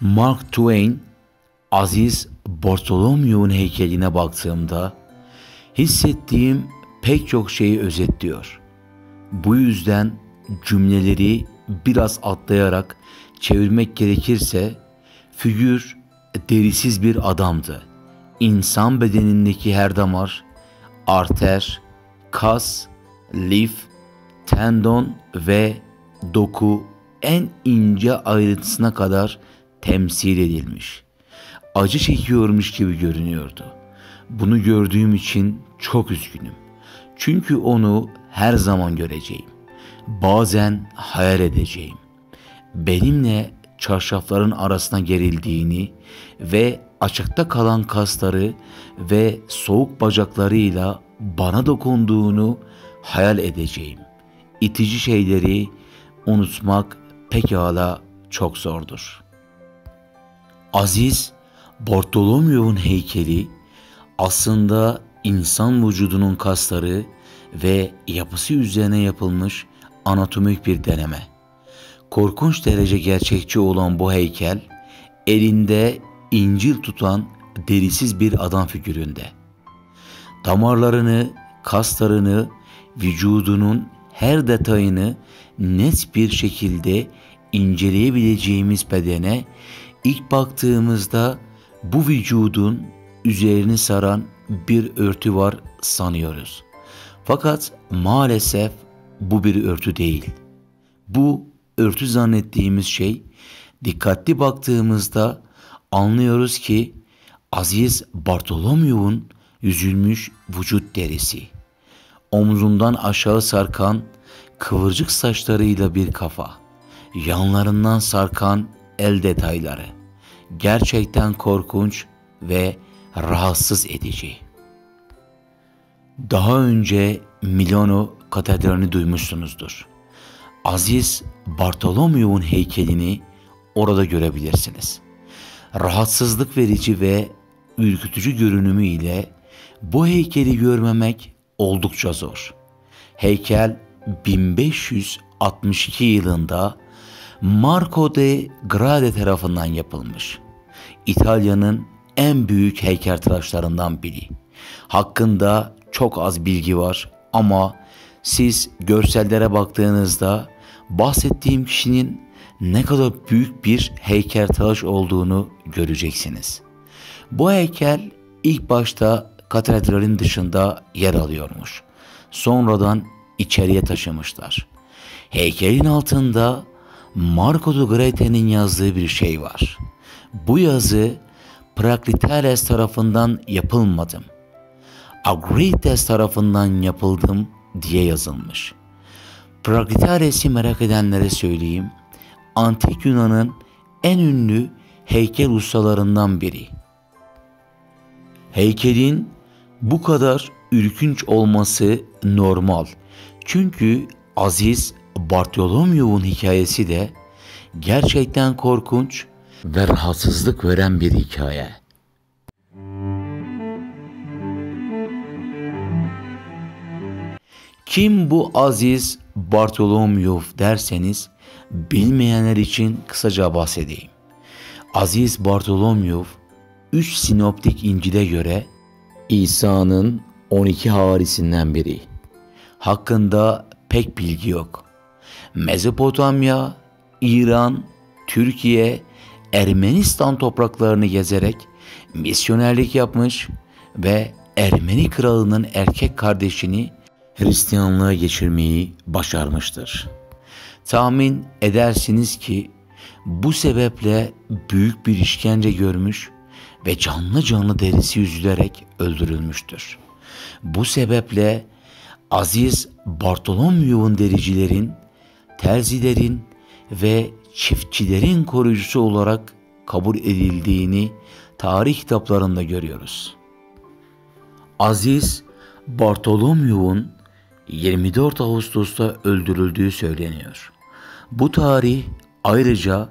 Mark Twain, Aziz Bartholomew'un heykeline baktığımda hissettiğim pek çok şeyi özetliyor. Bu yüzden cümleleri biraz atlayarak çevirmek gerekirse, figür derisiz bir adamdı. İnsan bedenindeki her damar, arter, kas, lif, tendon ve doku en ince ayrıntısına kadar temsil edilmiş. Acı çekiyormuş gibi görünüyordu. Bunu gördüğüm için çok üzgünüm. Çünkü onu her zaman göreceğim. Bazen hayal edeceğim. Benimle çarşafların arasına gerildiğini ve açıkta kalan kasları ve soğuk bacaklarıyla bana dokunduğunu hayal edeceğim. İtici şeyleri unutmak pekala çok zordur. Aziz Bartholomew'un heykeli aslında insan vücudunun kasları ve yapısı üzerine yapılmış anatomik bir deneme. Korkunç derece gerçekçi olan bu heykel, elinde İncil tutan derisiz bir adam figüründe. Damarlarını, kaslarını, vücudunun her detayını net bir şekilde inceleyebileceğimiz bedene ilk baktığımızda bu vücudun üzerini saran bir örtü var sanıyoruz. Fakat maalesef bu bir örtü değil. Bu örtü zannettiğimiz şey, dikkatli baktığımızda anlıyoruz ki Aziz Bartholomew'un yüzülmüş vücut derisi, omzundan aşağı sarkan kıvırcık saçlarıyla bir kafa, yanlarından sarkan el detayları gerçekten korkunç ve rahatsız edici. Daha önce Milano Katedrali'ni duymuşsunuzdur. Aziz Bartholomew'un heykelini orada görebilirsiniz. Rahatsızlık verici ve ürkütücü görünümü ile bu heykeli görmemek oldukça zor. Heykel 1562 yılında Marco d'Agrate tarafından yapılmış. İtalya'nın en büyük heykeltıraşlarından biri. Hakkında çok az bilgi var ama siz görsellere baktığınızda bahsettiğim kişinin ne kadar büyük bir heykeltıraş olduğunu göreceksiniz. Bu heykel ilk başta katedralin dışında yer alıyormuş. Sonradan içeriye taşımışlar. Heykelin altında Marco d'Agrate'nin yazdığı bir şey var. Bu yazı Praxiteles tarafından yapılmadım, Agrates tarafından yapıldım diye yazılmış. Praxiteles'i merak edenlere söyleyeyim. Antik Yunan'ın en ünlü heykel ustalarından biri. Heykelin bu kadar ürkünç olması normal. Çünkü Aziz Bartholomew'un hikayesi de gerçekten korkunç ve rahatsızlık veren bir hikaye. Kim bu Aziz Bartholomew derseniz, bilmeyenler için kısaca bahsedeyim. Aziz Bartholomew, 3 sinoptik İncil'e göre İsa'nın 12 havarisinden biri. Hakkında pek bilgi yok. Mezopotamya, İran, Türkiye, Ermenistan topraklarını gezerek misyonerlik yapmış ve Ermeni kralının erkek kardeşini Hristiyanlığa geçirmeyi başarmıştır. Tahmin edersiniz ki bu sebeple büyük bir işkence görmüş ve canlı canlı derisi yüzülerek öldürülmüştür. Bu sebeple Aziz Bartholomew'un dericilerin, terzilerin ve çiftçilerin koruyucusu olarak kabul edildiğini tarih kitaplarında görüyoruz. Aziz Bartholomew'un 24 Ağustos'ta öldürüldüğü söyleniyor. Bu tarih ayrıca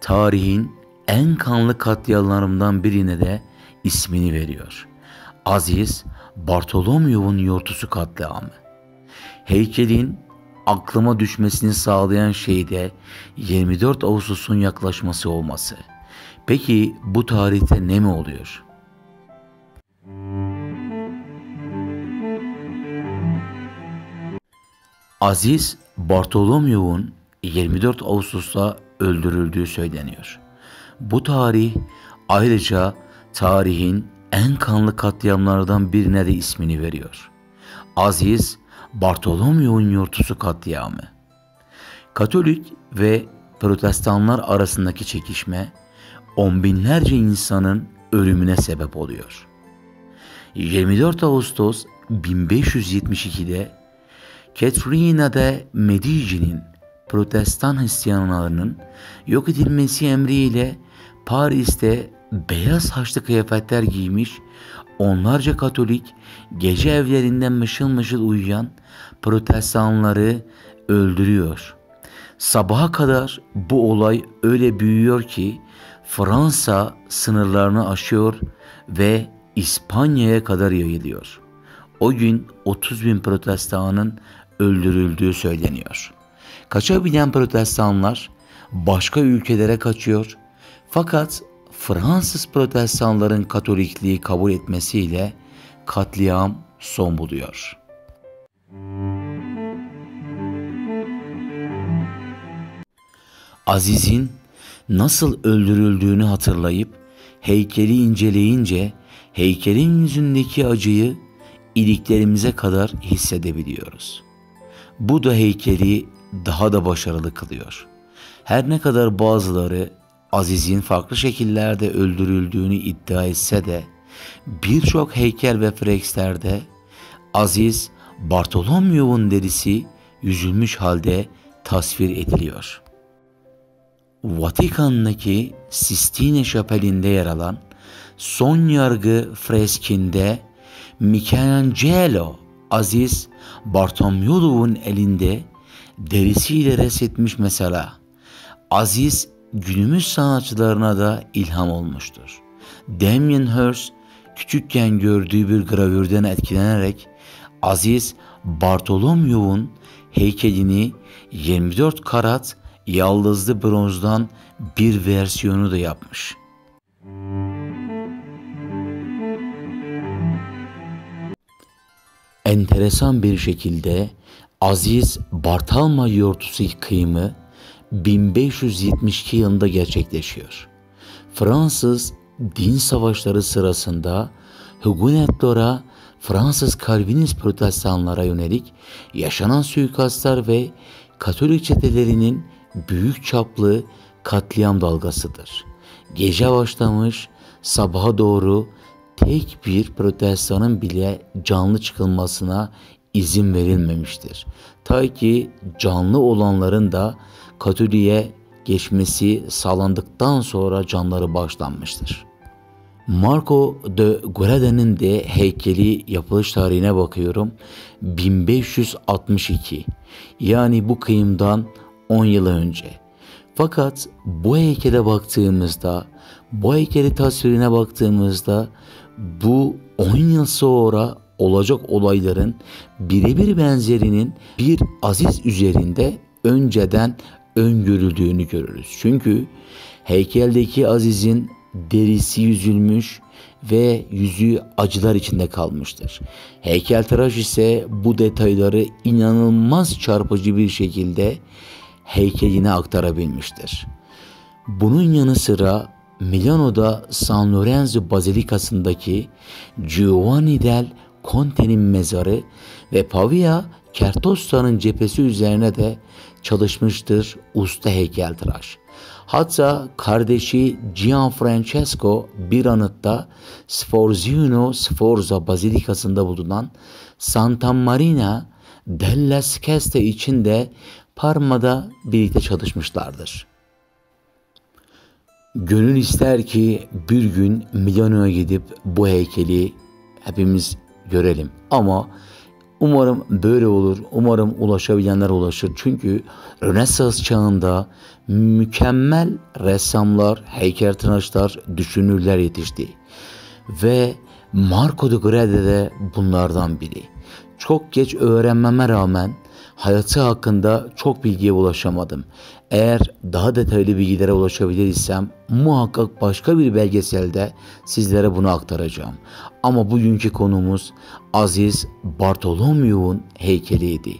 tarihin en kanlı katliamlarından birine de ismini veriyor. Aziz Bartholomew'un yortusu katliamı. Heykelin aklıma düşmesini sağlayan şey de 24 Ağustos'un yaklaşması olması. Peki bu tarihte ne mi oluyor? Aziz Bartholomew'un 24 Ağustos'ta öldürüldüğü söyleniyor. Bu tarih ayrıca tarihin en kanlı katliamlardan birine de ismini veriyor. Aziz Bartholomew'un Yurtusu katliamı. Katolik ve Protestanlar arasındaki çekişme on binlerce insanın ölümüne sebep oluyor. 24 Ağustos 1572'de Catherine de Medici'nin Protestan Hristiyanlarının yok edilmesi emriyle Paris'te beyaz haçlı kıyafetler giymiş onlarca Katolik gece evlerinde mışıl mışıl uyuyan Protestanları öldürüyor. Sabaha kadar bu olay öyle büyüyor ki Fransa sınırlarını aşıyor ve İspanya'ya kadar yayılıyor. O gün 30 bin Protestanın öldürüldüğü söyleniyor. Kaçabilen Protestanlar başka ülkelere kaçıyor. Fakat Fransız Protestanların Katolikliği kabul etmesiyle katliam son buluyor. Aziz'in nasıl öldürüldüğünü hatırlayıp heykeli inceleyince heykelin yüzündeki acıyı iliklerimize kadar hissedebiliyoruz. Bu da heykeli daha da başarılı kılıyor. Her ne kadar bazıları Aziz'in farklı şekillerde öldürüldüğünü iddia etse de birçok heykel ve fresklerde Aziz Bartholomew'un derisi yüzülmüş halde tasvir ediliyor. Vatikan'daki Sistine Şapeli'nde yer alan Son Yargı freskinde Michelangelo Aziz Bartholomew'un elinde derisiyle resmetmiş mesela. Aziz günümüz sanatçılarına da ilham olmuştur. Damien Hirst küçükken gördüğü bir gravürden etkilenerek Aziz Bartholomew'un heykelini 24 karat yaldızlı bronzdan bir versiyonu da yapmış. Enteresan bir şekilde Aziz Bartholomew Yurtusu yıkımı 1572 yılında gerçekleşiyor. Fransız din savaşları sırasında Huguenotlara, Fransız Calvinist Protestanlara yönelik yaşanan suikastlar ve Katolik çetelerinin büyük çaplı katliam dalgasıdır. Gece başlamış, sabaha doğru tek bir Protestanın bile canlı çıkılmasına izin verilmemiştir. Ta ki canlı olanların da Katolik'e geçmesi sağlandıktan sonra canları bağışlanmıştır. Marco d'Agrate'nin de heykeli yapılış tarihine bakıyorum. 1562. Yani bu kıyımdan 10 yıl önce. Fakat bu heykele baktığımızda, bu heykeli tasvirine baktığımızda bu 10 yıl sonra olacak olayların birebir benzerinin bir Aziz üzerinde önceden öngörüldüğünü görürüz. Çünkü heykeldeki Aziz'in derisi yüzülmüş ve yüzü acılar içinde kalmıştır. Heykeltıraş ise bu detayları inanılmaz çarpıcı bir şekilde heykeline aktarabilmiştir. Bunun yanı sıra Milano'da San Lorenzo Bazilikası'ndaki Giovanni del Conte'nin mezarı ve Pavia Kertosta'nın cephesi üzerine de çalışmıştır usta heykeltıraş. Hatta kardeşi Gian Francesco bir anıtta Sforzino Sforza Bazilikası'nda bulunan Santa Marina della Scala için de Parma'da birlikte çalışmışlardır. Gönül ister ki bir gün Milano'ya gidip bu heykeli hepimiz görelim. Ama umarım böyle olur. Umarım ulaşabilenler ulaşır. Çünkü Rönesans çağında mükemmel ressamlar, heykeltıraşlar, düşünürler yetişti. Ve Marco d'Agrate de bunlardan biri. Çok geç öğrenmeme rağmen hayatı hakkında çok bilgiye ulaşamadım. Eğer daha detaylı bilgilere ulaşabilirsem muhakkak başka bir belgeselde sizlere bunu aktaracağım. Ama bugünkü konumuz Aziz Bartholomew'un heykeliydi.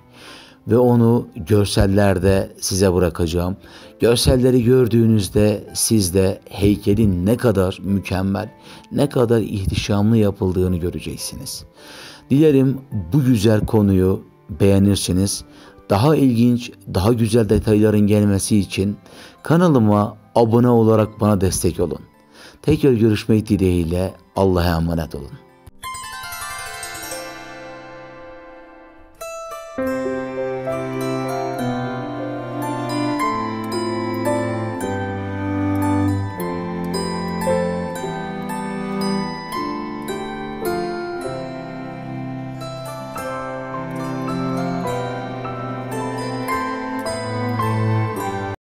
Ve onu görsellerde size bırakacağım. Görselleri gördüğünüzde siz de heykelin ne kadar mükemmel, ne kadar ihtişamlı yapıldığını göreceksiniz. Dilerim bu güzel konuyu beğenirsiniz. Daha ilginç, daha güzel detayların gelmesi için kanalıma abone olarak bana destek olun. Tekrar görüşmek dileğiyle Allah'a emanet olun.